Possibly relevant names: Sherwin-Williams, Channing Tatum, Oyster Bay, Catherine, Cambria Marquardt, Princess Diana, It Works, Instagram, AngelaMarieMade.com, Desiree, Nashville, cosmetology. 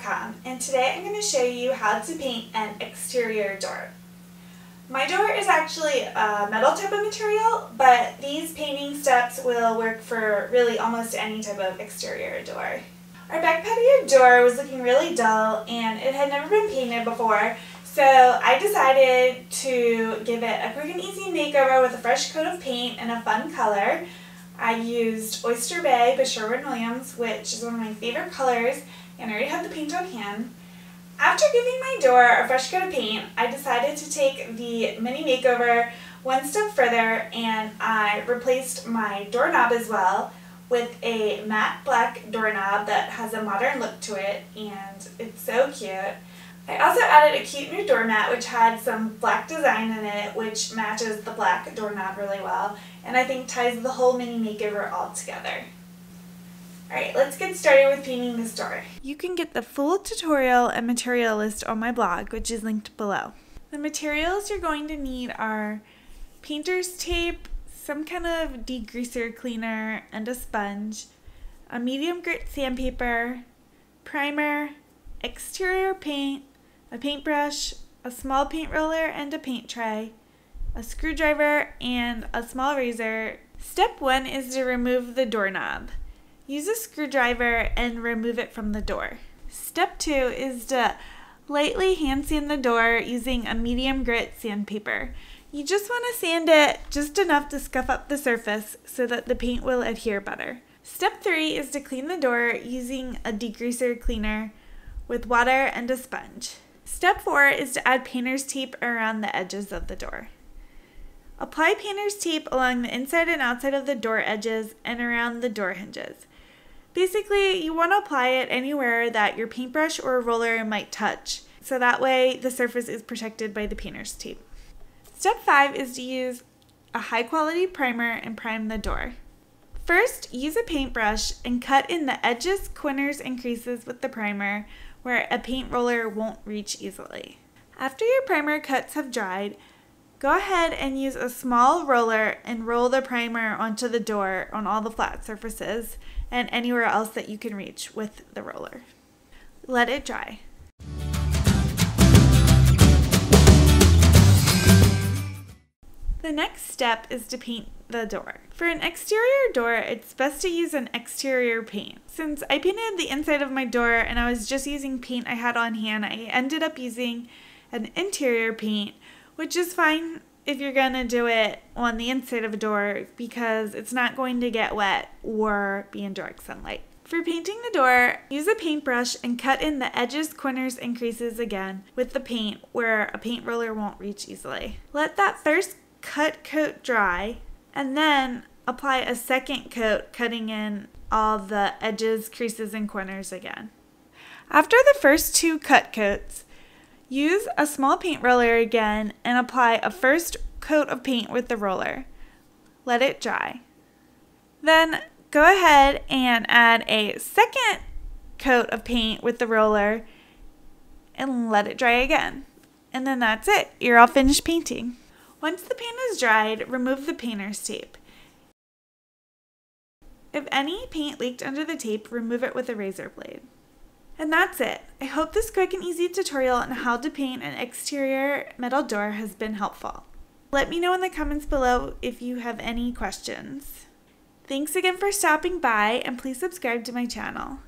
AngelaMarieMade.com, and today I'm going to show you how to paint an exterior door. My door is actually a metal type of material, but these painting steps will work for really almost any type of exterior door. Our back patio door was looking really dull and it had never been painted before, so I decided to give it a quick and easy makeover with a fresh coat of paint and a fun color. I used Oyster Bay by Sherwin-Williams, which is one of my favorite colors, and I already have the paint on hand. After giving my door a fresh coat of paint, I decided to take the mini makeover one step further, and I replaced my doorknob as well with a matte black doorknob that has a modern look to it, and it's so cute. I also added a cute new doormat which had some black design in it, which matches the black doorknob really well, and I think ties the whole mini makeover all together. Alright, let's get started with painting this door. You can get the full tutorial and material list on my blog, which is linked below. The materials you're going to need are painter's tape, some kind of degreaser cleaner and a sponge, a medium grit sandpaper, primer, exterior paint, a paintbrush, a small paint roller and a paint tray, a screwdriver, and a small razor. Step one is to remove the doorknob. Use a screwdriver and remove it from the door. Step two is to lightly hand sand the door using a medium grit sandpaper. You just want to sand it just enough to scuff up the surface so that the paint will adhere better. Step three is to clean the door using a degreaser cleaner with water and a sponge. Step four is to add painter's tape around the edges of the door. Apply painter's tape along the inside and outside of the door edges and around the door hinges. Basically, you want to apply it anywhere that your paintbrush or roller might touch, so that way the surface is protected by the painter's tape. Step 5 is to use a high quality primer and prime the door. First, use a paintbrush and cut in the edges, corners, and creases with the primer where a paint roller won't reach easily. After your primer cuts have dried, go ahead and use a small roller and roll the primer onto the door on all the flat surfaces and anywhere else that you can reach with the roller. Let it dry. The next step is to paint the door. For an exterior door, it's best to use an exterior paint. Since I painted the inside of my door and I was just using paint I had on hand, I ended up using an interior paint, which is fine if you're gonna do it on the inside of a door because it's not going to get wet or be in direct sunlight. For painting the door, use a paintbrush and cut in the edges, corners, and creases again with the paint where a paint roller won't reach easily. Let that first cut coat dry and then apply a second coat, cutting in all the edges, creases, and corners again. After the first two cut coats, use a small paint roller again and apply a first coat of paint with the roller. Let it dry. Then go ahead and add a second coat of paint with the roller and let it dry again. And then that's it. You're all finished painting. Once the paint is dried, remove the painter's tape. If any paint leaked under the tape, remove it with a razor blade. And that's it. I hope this quick and easy tutorial on how to paint an exterior metal door has been helpful. Let me know in the comments below if you have any questions. Thanks again for stopping by, and please subscribe to my channel.